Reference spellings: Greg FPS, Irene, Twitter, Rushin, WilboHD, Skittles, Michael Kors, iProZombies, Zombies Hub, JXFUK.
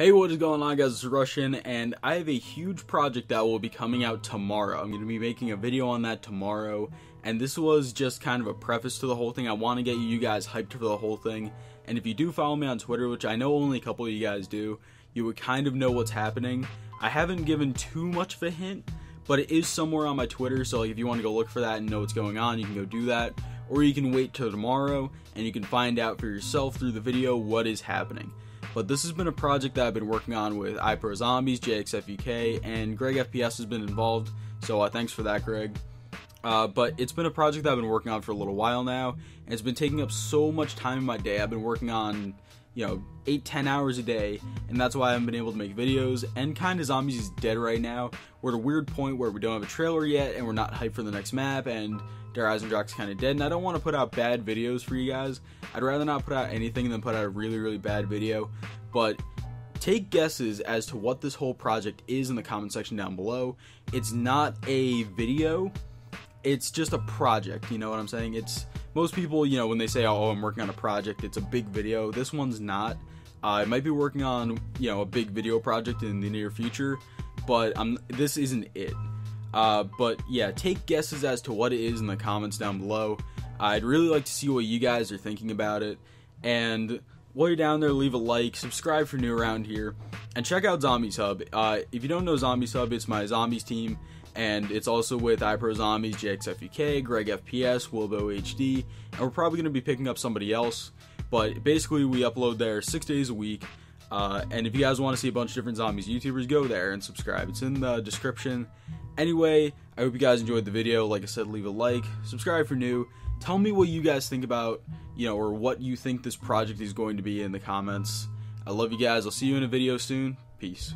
Hey, what is going on, guys? It's Rushin, and I have a huge project that will be coming out tomorrow. I'm going to be making a video on that tomorrow, and this was just kind of a preface to the whole thing. I want to get you guys hyped for the whole thing, and if you do follow me on Twitter, which I know only a couple of you guys do, you would kind of know what's happening. I haven't given too much of a hint, but it is somewhere on my Twitter, so like if you want to go look for that and know what's going on, you can go do that, or you can wait till tomorrow, and you can find out for yourself through the video what is happening. But this has been a project that I've been working on with iProZombies, JXFUK, and Greg FPS has been involved, so thanks for that, Greg. But it's been a project that I've been working on for a little while now, and it's been taking up so much time in my day. I've been working on, 8-10 hours a day, and that's why I haven't been able to make videos, and Kinda Zombies is dead right now. We're at a weird point where we don't have a trailer yet, and we're not hyped for the next map, and Dare Eisendrach's kind of dead, and I don't want to put out bad videos for you guys. I'd rather not put out anything than put out a really, really bad video, but take guesses as to what this whole project is in the comment section down below. It's not a video, it's just a project, you know what I'm saying? It's most people, when they say, oh, I'm working on a project, it's a big video. This one's not. I might be working on, a big video project in the near future, but this isn't it. But yeah, take guesses as to what it is in the comments down below. I'd really like to see what you guys are thinking about it, and while you're down there, leave a like, subscribe for new around here, and check out Zombies Hub. If you don't know Zombies Hub, it's my Zombies team, and it's also with iProZombies, JXFUK, Greg FPS, WilboHD, and we're probably going to be picking up somebody else, but basically we upload there 6 days a week. And if you guys want to see a bunch of different zombies YouTubers, go there and subscribe. It's in the description. Anyway, I hope you guys enjoyed the video. Like I said, leave a like, subscribe for new. Tell me what you guys think about, or what you think this project is going to be in the comments. I love you guys. I'll see you in a video soon. Peace.